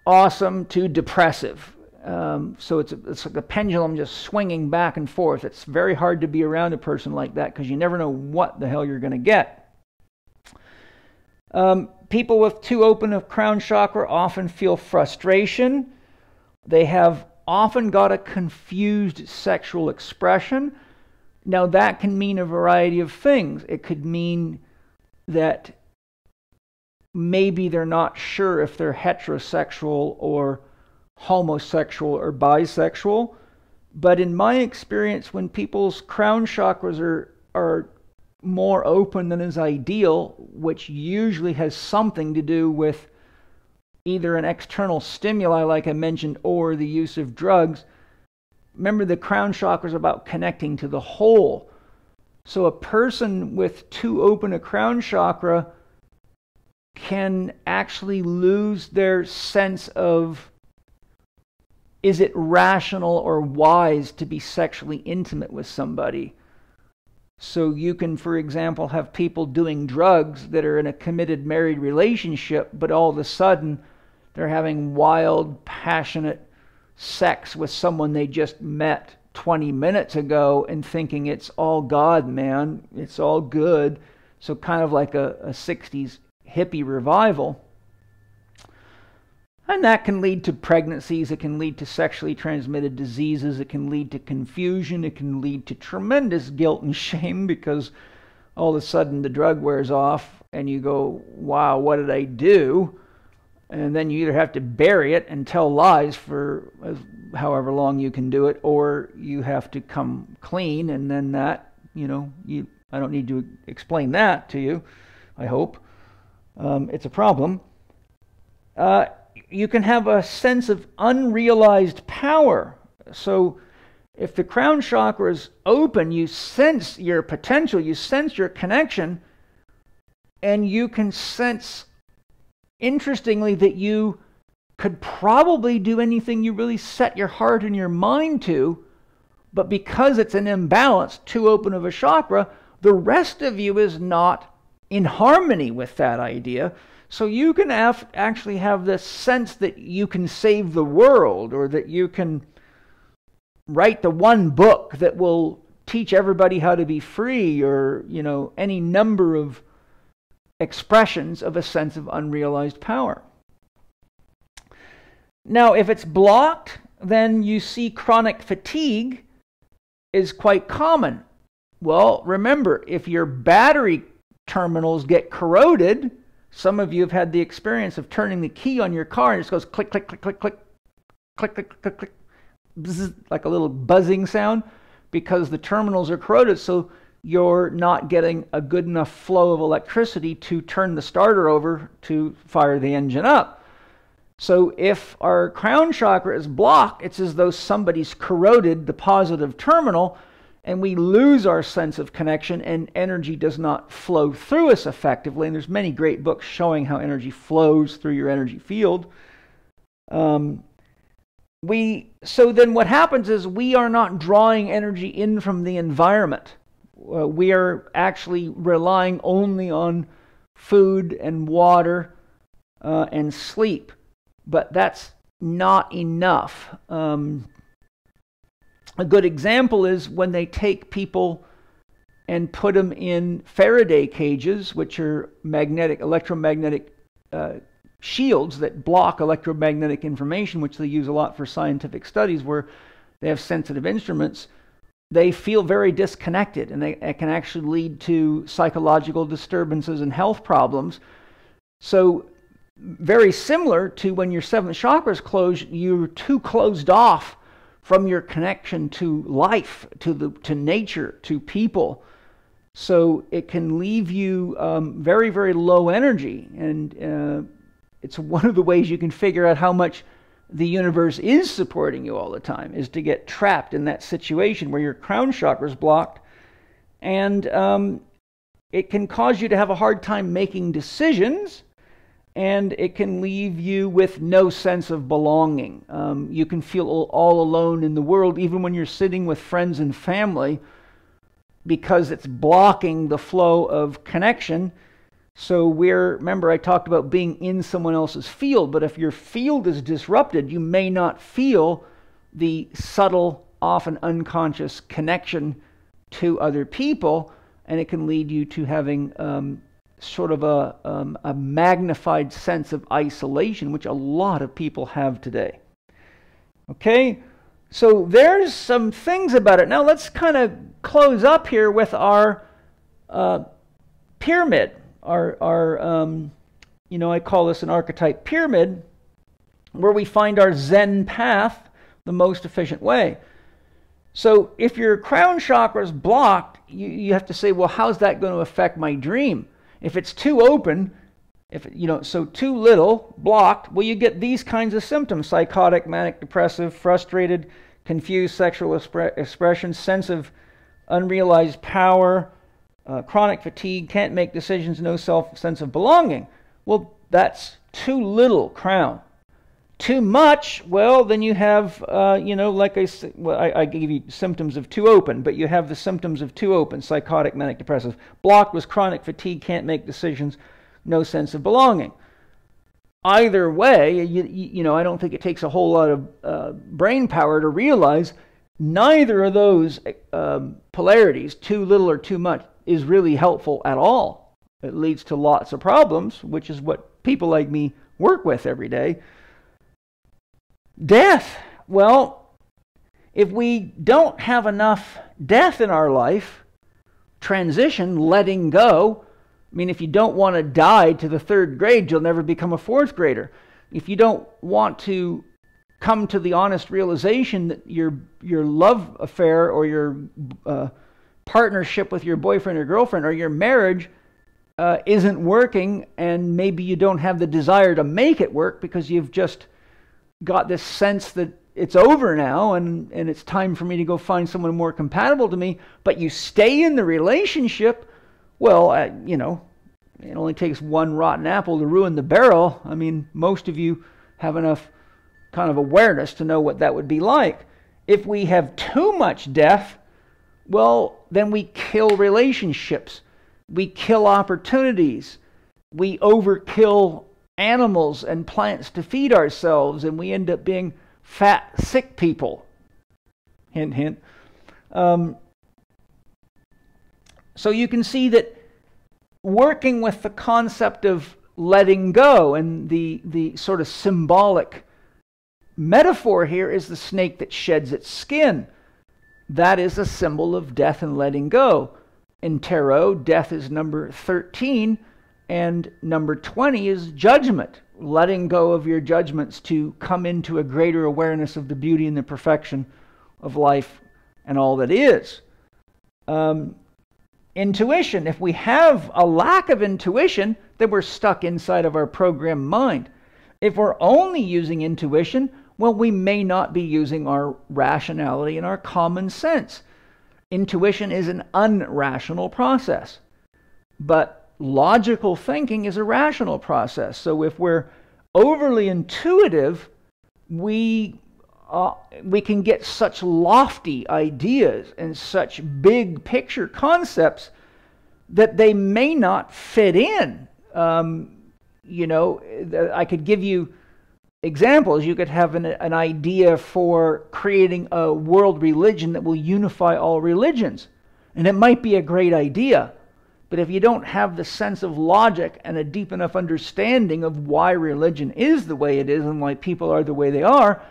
awesome to depressive. Um, so it's, a, it's like a pendulum just swinging back and forth. It's very hard to be around a person like that because you never know what the hell you're going to get. Um, people with too open of crown chakra often feel frustration. They have often got a confused sexual expression. Now that can mean a variety of things. It could mean that maybe they're not sure if they're heterosexual or homosexual or bisexual, but in my experience, when people's crown chakras are are more open than is ideal, which usually has something to do with either an external stimuli, like I mentioned, or the use of drugs. Remember, the crown chakra is about connecting to the whole. So a person with too open a crown chakra can actually lose their sense of, is it rational or wise to be sexually intimate with somebody? So you can, for example, have people doing drugs that are in a committed married relationship, but all of a sudden they're having wild, passionate sex with someone they just met twenty minutes ago and thinking it's all God, man, it's all good. So kind of like a, a sixties hippie revival. And that can lead to pregnancies, it can lead to sexually transmitted diseases, it can lead to confusion, it can lead to tremendous guilt and shame because all of a sudden the drug wears off and you go, wow, what did I do? And then you either have to bury it and tell lies for however long you can do it, or you have to come clean, and then that, you know, you, I don't need to explain that to you, I hope. Um, it's a problem. Uh, You can have a sense of unrealized power. So if the crown chakra is open, you sense your potential, you sense your connection, and you can sense, interestingly, that you could probably do anything you really set your heart and your mind to, but because it's an imbalance, too open of a chakra, the rest of you is not in harmony with that idea. So you can have, actually have this sense that you can save the world, or that you can write the one book that will teach everybody how to be free, or, you know, any number of expressions of a sense of unrealized power. Now, if it's blocked, then you see chronic fatigue is quite common. Well, remember, if your battery terminals get corroded, some of you have had the experience of turning the key on your car and it just goes click, click, click, click, click, click, click, click, click, bzz, like a little buzzing sound, because the terminals are corroded, so you're not getting a good enough flow of electricity to turn the starter over to fire the engine up. So if our crown chakra is blocked, it's as though somebody's corroded the positive terminal, and we lose our sense of connection, and energy does not flow through us effectively. And there's many great books showing how energy flows through your energy field. Um, we so then what happens is we are not drawing energy in from the environment. Uh, we are actually relying only on food and water uh, and sleep, but that's not enough. Um, A good example is when they take people and put them in Faraday cages, which are magnetic, electromagnetic uh, shields that block electromagnetic information, which they use a lot for scientific studies where they have sensitive instruments. They feel very disconnected, and they, it can actually lead to psychological disturbances and health problems. So very similar to when your seventh chakra is closed, you're too closed off from your connection to life, to the to nature, to people. So it can leave you um, very, very low energy. And uh, it's one of the ways you can figure out how much the universe is supporting you all the time, is to get trapped in that situation where your crown chakra is blocked. And um, it can cause you to have a hard time making decisions, and it can leave you with no sense of belonging. Um, you can feel all alone in the world, even when you're sitting with friends and family, because it's blocking the flow of connection. So we're, remember I talked about being in someone else's field, but if your field is disrupted, you may not feel the subtle, often unconscious connection to other people, and it can lead you to having um, sort of a, um, a magnified sense of isolation, which a lot of people have today. Okay, so there's some things about it. Now let's kind of close up here with our uh, pyramid. Our, our um, you know, I call this an archetype pyramid, where we find our Zen path, the most efficient way. So if your crown chakra is blocked, you, you have to say, well, how's that going to affect my dream? If it's too open, if you know, so too little, blocked, well, you get these kinds of symptoms: psychotic, manic, depressive, frustrated, confused sexual expre expression, sense of unrealized power, uh, chronic fatigue, can't make decisions, no self sense of belonging. Well, that's too little crown. Too much, well, then you have, uh, you know, like I, well, I, I gave you symptoms of too open, but you have the symptoms of too open: psychotic, manic, depressive. Blocked was chronic fatigue, can't make decisions, no sense of belonging. Either way, you, you know, I don't think it takes a whole lot of uh, brain power to realize neither of those uh, polarities, too little or too much, is really helpful at all. It leads to lots of problems, which is what people like me work with every day. Death. Well, if we don't have enough death in our life, transition, letting go. I mean, if you don't want to die to the third grade, you'll never become a fourth grader. If you don't want to come to the honest realization that your your love affair or your uh, partnership with your boyfriend or girlfriend or your marriage uh, isn't working, and maybe you don't have the desire to make it work because you've just got this sense that it's over now, and, and it's time for me to go find someone more compatible to me, but you stay in the relationship, well, uh, you know, it only takes one rotten apple to ruin the barrel. I mean, most of you have enough kind of awareness to know what that would be like. If we have too much death, well, then we kill relationships. We kill opportunities. We overkill animals and plants to feed ourselves, and we end up being fat, sick people. Hint, hint. Um, so you can see that working with the concept of letting go, and the, the sort of symbolic metaphor here is the snake that sheds its skin. That is a symbol of death and letting go. In tarot, death is number thirteen. And number twenty is judgment, letting go of your judgments to come into a greater awareness of the beauty and the perfection of life and all that is. Um, intuition. If we have a lack of intuition, then we're stuck inside of our programmed mind. If we're only using intuition, well, we may not be using our rationality and our common sense. Intuition is an unrational process, but logical thinking is a rational process. So if we're overly intuitive, we uh, we can get such lofty ideas and such big picture concepts that they may not fit in. Um, you know, I could give you examples. You could have an, an idea for creating a world religion that will unify all religions, and it might be a great idea, but if you don't have the sense of logic and a deep enough understanding of why religion is the way it is and why people are the way they are,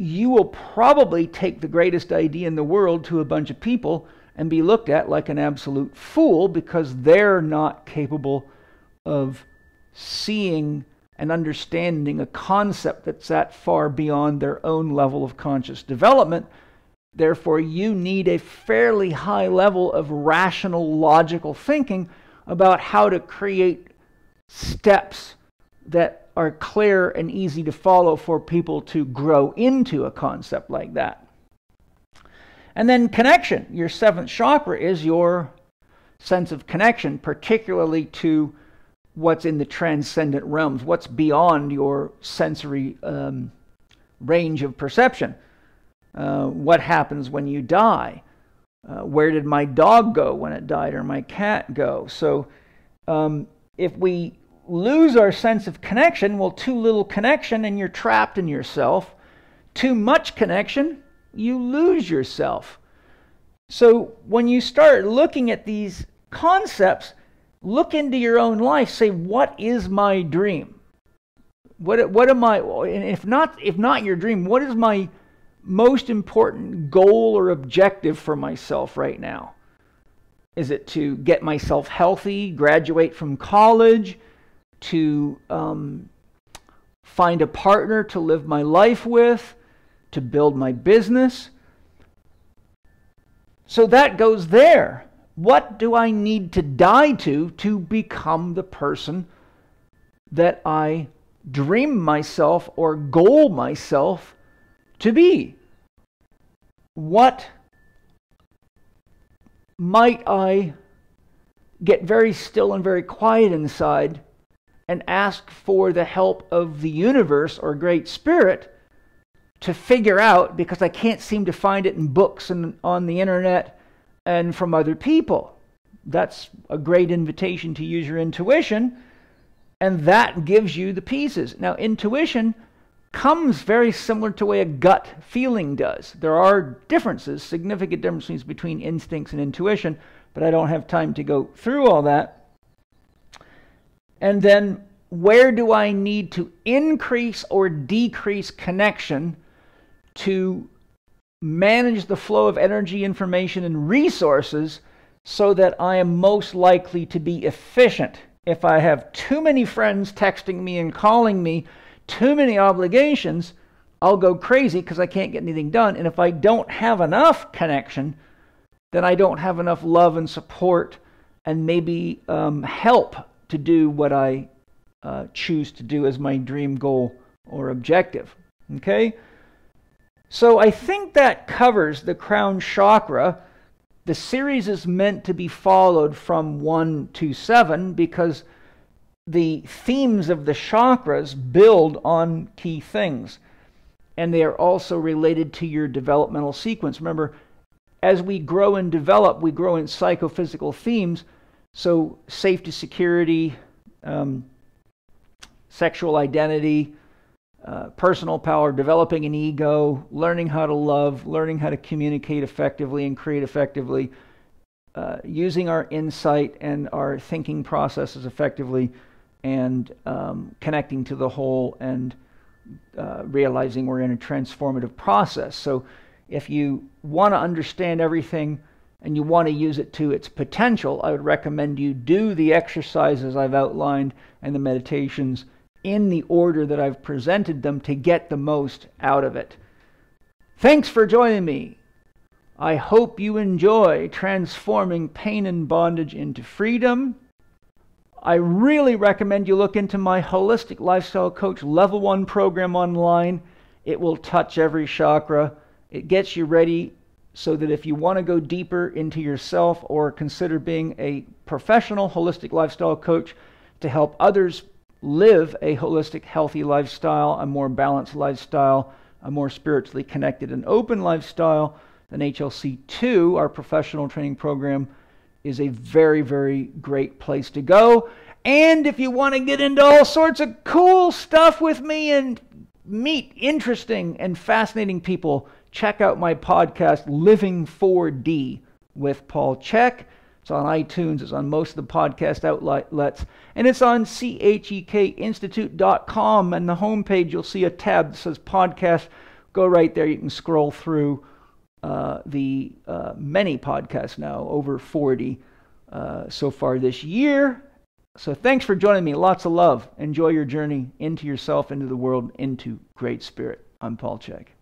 you will probably take the greatest idea in the world to a bunch of people and be looked at like an absolute fool because they're not capable of seeing and understanding a concept that's that far beyond their own level of conscious development. Therefore, you need a fairly high level of rational, logical thinking about how to create steps that are clear and easy to follow for people to grow into a concept like that. And then connection. Your seventh chakra is your sense of connection, particularly to what's in the transcendent realms, what's beyond your sensory um, range of perception. Uh, what happens when you die? Uh, where did my dog go when it died, or my cat go? So um, if we lose our sense of connection, well, too little connection and you're trapped in yourself. Too much connection, you lose yourself. So when you start looking at these concepts, look into your own life. Say, what is my dream? What what am I? And if not, if not your dream, what is my most important goal or objective for myself right now? Is it to get myself healthy, graduate from college, to um, find a partner to live my life with, to build my business? So that goes there. What do I need to die to to become the person that I dream myself or goal myself to be? What might I get very still and very quiet inside and ask for the help of the universe or Great Spirit to figure out, because I can't seem to find it in books and on the internet and from other people? That's a great invitation to use your intuition, and that gives you the pieces. Now, intuition comes very similar to the way a gut feeling does. There are differences, significant differences between instincts and intuition, but I don't have time to go through all that. And then, where do I need to increase or decrease connection to manage the flow of energy, information, and resources so that I am most likely to be efficient? If I have too many friends texting me and calling me, too many obligations, I'll go crazy because I can't get anything done. And if I don't have enough connection, then I don't have enough love and support and maybe um, help to do what I uh, choose to do as my dream, goal, or objective. Okay? So I think that covers the crown chakra. The series is meant to be followed from one to seven because the themes of the chakras build on key things, and they are also related to your developmental sequence. Remember, as we grow and develop, we grow in psychophysical themes. So safety, security, um, sexual identity, Uh, personal power, developing an ego, learning how to love, learning how to communicate effectively and create effectively, uh, using our insight and our thinking processes effectively, and um, connecting to the whole, and uh, realizing we're in a transformative process. So if you want to understand everything and you want to use it to its potential, I would recommend you do the exercises I've outlined and the meditations in the order that I've presented them to get the most out of it. Thanks for joining me. I hope you enjoy transforming pain and bondage into freedom. I really recommend you look into my Holistic Lifestyle Coach Level one program online. It will touch every chakra. It gets you ready so that if you want to go deeper into yourself or consider being a professional holistic lifestyle coach to help others live a holistic, healthy lifestyle, a more balanced lifestyle, a more spiritually connected and open lifestyle, then H L C two, our professional training program, is a very, very great place to go. And if you want to get into all sorts of cool stuff with me and meet interesting and fascinating people, check out my podcast, Living four D with Paul Check. It's on iTunes. It's on most of the podcast outlets. And it's on check institute dot com. And the homepage, you'll see a tab that says podcast. Go right there. You can scroll through uh, the uh, many podcasts now, over forty uh, so far this year. So thanks for joining me. Lots of love. Enjoy your journey into yourself, into the world, into great spirit. I'm Paul Chek.